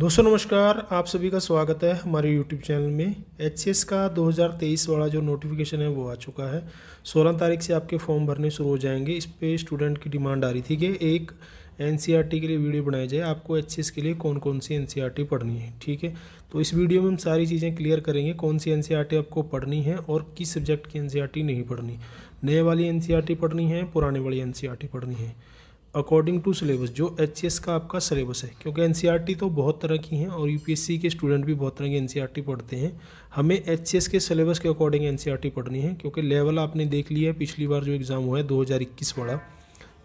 दोस्तों नमस्कार, आप सभी का स्वागत है हमारे YouTube चैनल में। HCS का 2023 वाला जो नोटिफिकेशन है वो आ चुका है। 16 तारीख से आपके फॉर्म भरने शुरू हो जाएंगे। इस पे स्टूडेंट की डिमांड आ रही थी कि एक NCERT के लिए वीडियो बनाई जाए, आपको HCS के लिए कौन कौन सी NCERT पढ़नी है। ठीक है, तो इस वीडियो में हम सारी चीज़ें क्लियर करेंगे, कौन सी NCERT आपको पढ़नी है और किस सब्जेक्ट की NCERT नहीं पढ़नी, नए वाली NCERT पढ़नी है, पुराने वाली NCERT पढ़नी है, अकॉर्डिंग टू सिलेबस जो HCS का आपका सिलेबस है। क्योंकि NCERT तो बहुत तरह की हैं और यूपीएससी के स्टूडेंट भी बहुत तरह की NCERT पढ़ते हैं। हमें HCS के सिलेबस के अकॉर्डिंग NCERT पढ़नी है, क्योंकि लेवल आपने देख लिया है। पिछली बार जो एग्ज़ाम हुआ है 2021 वाला,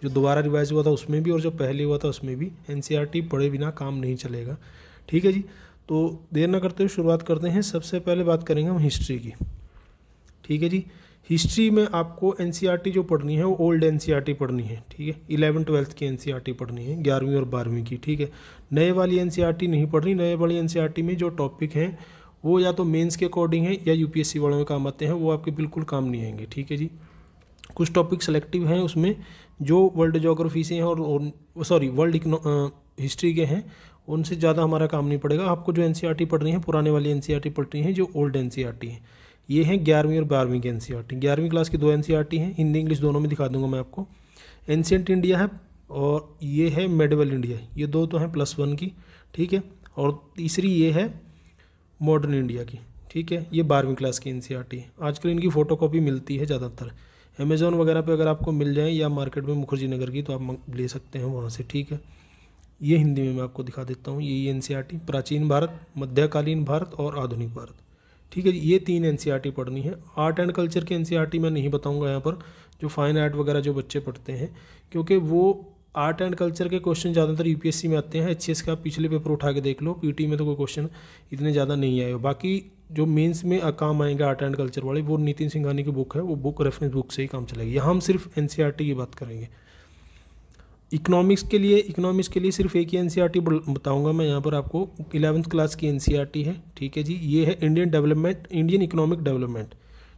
जो दोबारा रिवाइज हुआ था उसमें भी और जो पहले हुआ था उसमें भी NCERT पढ़े बिना काम नहीं चलेगा। ठीक है जी, तो देर ना करते हुए शुरुआत करते हैं। सबसे पहले बात करेंगे हम हिस्ट्री की। ठीक है जी, हिस्ट्री में आपको NCERT जो पढ़नी है वो ओल्ड NCERT पढ़नी है। ठीक है, 11वीं 12वीं की NCERT पढ़नी है, 11वीं और 12वीं की। ठीक है, नए वाली NCERT नहीं पढ़नी। नए वाली NCERT में जो टॉपिक हैं वो या तो मेंस के अकॉर्डिंग है या यूपीएससी वालों में काम आते हैं, वो आपके बिल्कुल काम नहीं आएंगे। ठीक है जी, कुछ टॉपिक सेलेक्टिव हैं उसमें जो वर्ल्ड ज्योग्राफी से हैं और सॉरी वर्ल्ड हिस्ट्री के हैं, उनसे ज़्यादा हमारा काम नहीं पड़ेगा। आपको जो NCERT पढ़नी है पुराने वाली NCERT पढ़नी है, जो ओल्ड NCERT है। ये हैं 11वीं और 12वीं की NCERT। 11वीं क्लास की दो NCERT हैं, हिंदी इंग्लिश दोनों में दिखा दूंगा मैं आपको। एंशियंट इंडिया है और ये है मेडिवल इंडिया, ये दो तो हैं +1 की। ठीक है, और तीसरी ये है मॉडर्न इंडिया की। ठीक है, ये 12वीं क्लास की NCERT है। आजकल इनकी फ़ोटोकॉपी मिलती है ज़्यादातर अमेज़ॉन वगैरह पे, अगर आपको मिल जाए, या मार्केट में मुखर्जी नगर की, तो आप ले सकते हैं वहाँ से। ठीक है, ये हिंदी में मैं आपको दिखा देता हूँ। ये NCERT प्राचीन भारत, मध्यकालीन भारत और आधुनिक भारत। ठीक है, ये 3 NCERT पढ़नी है। आर्ट एंड कल्चर के NCERT मैं नहीं बताऊंगा यहाँ पर, जो फाइन आर्ट वगैरह जो बच्चे पढ़ते हैं, क्योंकि वो आर्ट एंड कल्चर के क्वेश्चन ज़्यादातर यूपीएससी में आते हैं। HCS का पिछले पेपर उठा के देख लो, पीटी में तो कोई क्वेश्चन इतने ज़्यादा नहीं आए। बाकी जो मेंस में काम आएंगे आर्ट एंड कल्चर वाले, वो नितिन सिंघानी की बुक है, वो बुक रेफरेंस बुक से ही काम चलेगी। यहाँ हम सिर्फ NCERT की बात करेंगे। इकोनॉमिक्स के लिए सिर्फ एक ही NCERT बताऊंगा मैं यहाँ पर आपको, 11वीं क्लास की NCERT है। ठीक है जी, ये है इंडियन इकोनॉमिक डेवलपमेंट।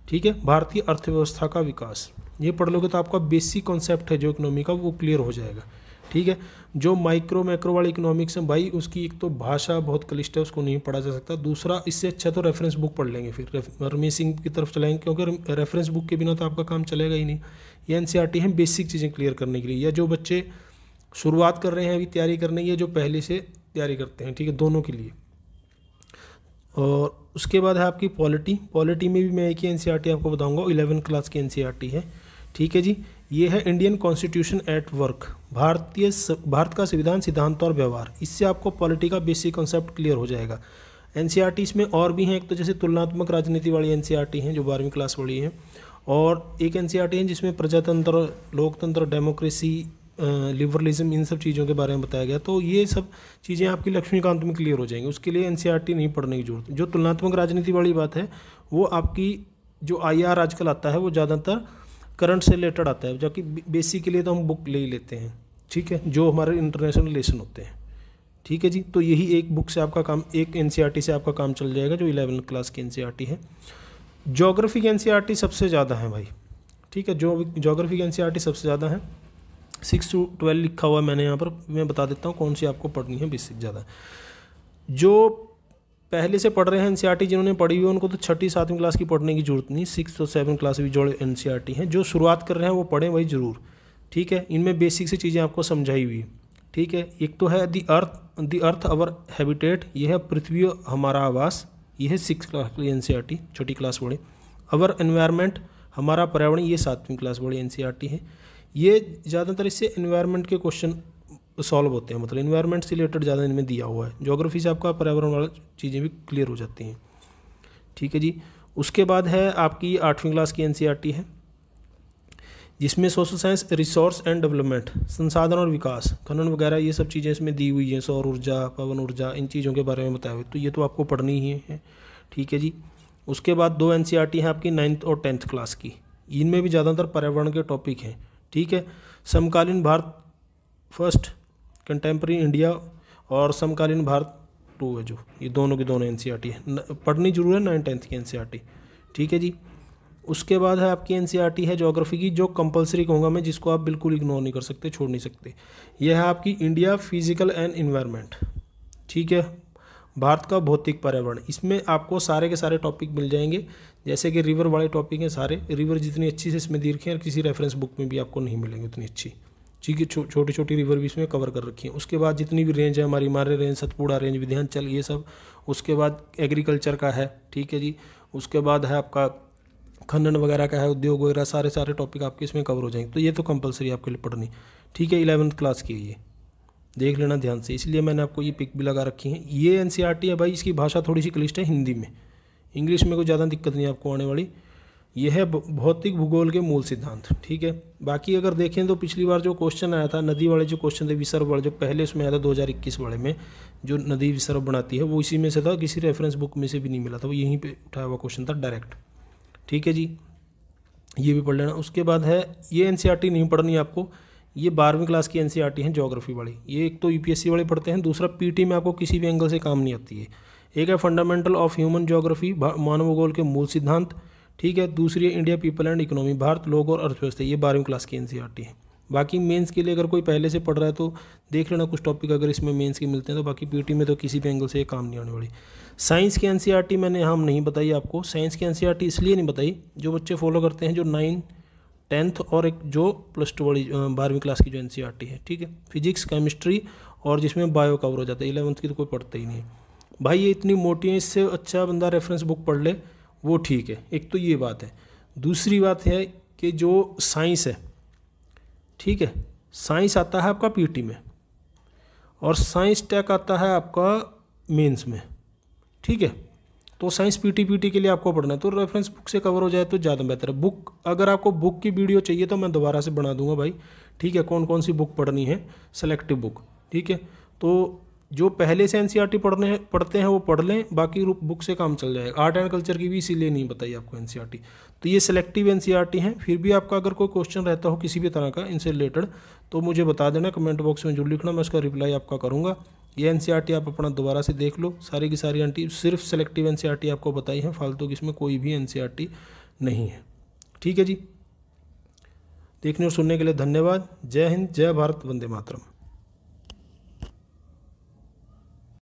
ठीक है, भारतीय अर्थव्यवस्था का विकास। ये पढ़ लोगे तो आपका बेसिक कॉन्सेप्ट है जो इकोनॉमी का, वो क्लियर हो जाएगा। ठीक है, जो माइक्रो मैक्रो वाली इकोनॉमिक्स है भाई, उसकी एक तो भाषा बहुत क्लिष्ट है, उसको नहीं पढ़ा जा सकता। दूसरा, इससे अच्छा तो रेफरेंस बुक पढ़ लेंगे, फिर रमेश सिंह की तरफ चलाएंगे, क्योंकि रेफरेंस बुक के बिना तो आपका काम चलेगा ही नहीं। ये NCERT है बेसिक चीज़ें क्लियर करने के लिए, या जो बच्चे शुरुआत कर रहे हैं अभी तैयारी करने की, जो पहले से तैयारी करते हैं। ठीक है, दोनों के लिए। और उसके बाद है आपकी पॉलिटी में भी मैं एक ही NCERT आपको बताऊँगा, 11वीं क्लास की NCERT है। ठीक है जी, ये है Indian constitution at work, Bharat का संविधान, सिद्धांत और व्यवहार। इससे आपको पॉलिटी का बेसिक कॉन्सेप्ट क्लियर हो जाएगा। NCERT इसमें और भी हैं, एक तो जैसे तुलनात्मक राजनीति वाली NCERT हैं जो 12वीं क्लास वाली हैं, और एक NCERT है जिसमें प्रजातंत्र, लोकतंत्र, डेमोक्रेसी, लिबरलिज्म, इन सब चीज़ों के बारे में बताया गया। तो ये सब चीज़ें आपकी लक्ष्मीकांत में क्लियर हो जाएंगी, उसके लिए NCERT नहीं पढ़ने की जरूरत। जो तुलनात्मक राजनीति वाली बात है, वो आपकी जो IR आजकल आता है वो ज़्यादातर करंट से रिलेटेड आता है, जबकि बेसिक के लिए तो हम बुक ले ही लेते हैं। ठीक है, जो हमारे इंटरनेशनल रिलेशन होते हैं। ठीक है जी, तो यही एक बुक से आपका काम, एक NCERT से आपका काम चल जाएगा, जो 11वीं क्लास की NCERT है। ज्योग्राफी की NCERT सबसे ज़्यादा है भाई। ठीक है, जो ज्योग्राफी की NCERT सबसे ज़्यादा है। 6 से 12 लिखा हुआ मैंने यहाँ पर, मैं बता देता हूँ कौन सी आपको पढ़नी है बेसिक ज़्यादा। जो पहले से पढ़ रहे हैं NCERT, जिन्होंने पढ़ी हुई है, उनको तो 6वीं 7वीं क्लास की पढ़ने की जरूरत नहीं। 6 और 7 क्लास भी जो NCERT हैं, जो शुरुआत कर रहे हैं वो पढ़ें भाई ज़रूर। ठीक है, इनमें बेसिक से चीज़ें आपको समझाई हुई है। ठीक है, एक तो है दी अर्थ अवर हैबिटेट, यह है पृथ्वी हमारा आवास, यह है 6 क्लास की NCERT, छोटी क्लास वाले। अवर एनवायरनमेंट, हमारा पर्यावरण, ये 7वीं क्लास वाली NCERT है। ये ज़्यादातर इससे एनवायरनमेंट के क्वेश्चन सॉल्व होते हैं, मतलब इन्वायरमेंट से रिलेटेड ज़्यादा इनमें दिया हुआ है। ज्योग्राफी से आपका पर्यावरण वाला चीज़ें भी क्लियर हो जाती हैं। ठीक है जी, उसके बाद है आपकी 8वीं क्लास की NCERT है, जिसमें social science, resource and development, संसाधन और विकास, खनन वगैरह, ये सब चीज़ें इसमें दी हुई हैं। सौर ऊर्जा, पवन ऊर्जा, इन चीज़ों के बारे में बताया हुआ है, तो ये तो आपको पढ़नी ही है। ठीक है जी, उसके बाद 2 NCERT हैं आपकी 9वीं और 10वीं क्लास की, इनमें भी ज़्यादातर पर्यावरण के टॉपिक हैं। ठीक है, समकालीन भारत फर्स्ट, कंटेम्प्रेरी इंडिया और समकालीन भारत 2 है, जो ये दोनों की दोनों NCERT है, पढ़नी जरूर है 9वीं 10वीं की NCERT। ठीक है जी, उसके बाद है आपकी NCERT है ज्योग्राफी की, जो कंपलसरी कहूँगा मैं, जिसको आप बिल्कुल इग्नोर नहीं कर सकते, छोड़ नहीं सकते। यह है आपकी इंडिया फिजिकल एंड एनवायरनमेंट, ठीक है, भारत का भौतिक पर्यावरण। इसमें आपको सारे के सारे टॉपिक मिल जाएंगे, जैसे कि रिवर वाले टॉपिक हैं सारे। रिवर जितनी अच्छी से इसमें दी रखी है, और किसी रेफरेंस बुक में भी आपको नहीं मिलेंगे उतनी अच्छी। ठीक है, छोटी छोटी रिवर भी इसमें कवर कर रखी है। उसके बाद जितनी भी रेंज है हमारी, मारे रेंज, सतपुड़ा रेंज, विंध्याचल, ये सब। उसके बाद एग्रीकल्चर का है, ठीक है जी। उसके बाद है आपका खनन वगैरह का है, उद्योग वगैरह, सारे सारे टॉपिक आपके इसमें कवर हो जाएंगे। तो ये तो कंपलसरी आपके लिए पढ़नी, ठीक है। 11th क्लास की है ये, देख लेना ध्यान से, इसलिए मैंने आपको ये पिक भी लगा रखी है। ये एनसीईआरटी है भाई, इसकी भाषा थोड़ी सी क्लिष्ट है हिंदी में, इंग्लिश में कोई ज़्यादा दिक्कत नहीं आपको आने वाली। यह है भौतिक भूगोल के मूल सिद्धांत, ठीक है। बाकी अगर देखें तो पिछली बार जो क्वेश्चन आया था, नदी वाले जो क्वेश्चन थे, विसर्ग वाले जो पहले उसमें आया था 2021 वाले में, जो नदी विसर्ग बनाती है, वो इसी में से था, किसी रेफरेंस बुक में से भी नहीं मिला था, वो यहीं पे उठाया हुआ क्वेश्चन था डायरेक्ट, ठीक है जी। ये भी पढ़ लेना। उसके बाद है, ये एनसीईआरटी नहीं पढ़नी आपको, ये 12वीं क्लास की एनसीईआरटी है ज्योग्राफी वाली। ये एक तो यूपीएससी वाले पढ़ते हैं, दूसरा पीटी में आपको किसी भी एंगल से काम नहीं आती है। एक है फंडामेंटल ऑफ ह्यूमन ज्योग्राफी, मानव भूगोल के मूल सिद्धांत, ठीक है। दूसरी है India people and economy, Bharat लोग और अर्थव्यवस्था, ये 12वीं क्लास की एनसीईआरटी है। बाकी मेंस के लिए अगर कोई पहले से पढ़ रहा है तो देख लेना, कुछ टॉपिक अगर इसमें मेंस के मिलते हैं तो। बाकी पीटी में तो किसी भी एंगल से ये काम नहीं आने वाली। साइंस की एनसीईआरटी मैंने हम नहीं बताई आपको। साइंस की एनसीईआरटी इसलिए नहीं बताई, जो बच्चे फॉलो करते हैं जो 9, 10th और एक जो +2 वाली 12वीं क्लास की जो एनसीईआरटी है, ठीक है। फिजिक्स, केमिस्ट्री और जिसमें बायो कवर हो जाता है। 11th की तो कोई पढ़ता ही नहीं भाई, ये इतनी मोटी है, इससे अच्छा बंदा रेफरेंस बुक पढ़ ले वो ठीक है। एक तो ये बात है। दूसरी बात है कि जो साइंस है, ठीक है, साइंस आता है आपका पीटी में और साइंस टेक आता है आपका मेंस में, ठीक है। तो साइंस पीटी के लिए आपको पढ़ना है, तो रेफरेंस बुक से कवर हो जाए तो ज़्यादा बेहतर है। बुक अगर आपको बुक की वीडियो चाहिए तो मैं दोबारा से बना दूंगा भाई, ठीक है, कौन कौन सी बुक पढ़नी है, सेलेक्टिव बुक, ठीक है। तो जो पहले से एनसीईआरटी पढ़ते हैं वो पढ़ लें, बाकी बुक से काम चल जाएगा। आर्ट एंड कल्चर की भी इसीलिए नहीं बताई आपको एनसीईआरटी। तो ये सिलेक्टिव एनसीईआरटी है। फिर भी आपका अगर कोई क्वेश्चन रहता हो किसी भी तरह का इनसे रिलेटेड तो मुझे बता देना, कमेंट बॉक्स में जरूर लिखना, मैं उसका रिप्लाई आपका करूँगा। ये एनसीईआरटी आप अपना दोबारा से देख लो, सारी की सारी आंटी सिर्फ सेलेक्टिव एनसीईआरटी आपको बताई है, फालतू की इसमें कोई भी एनसीईआरटी नहीं है, ठीक है जी। देखने और सुनने के लिए धन्यवाद। जय हिंद, जय भारत, वंदे मातरम।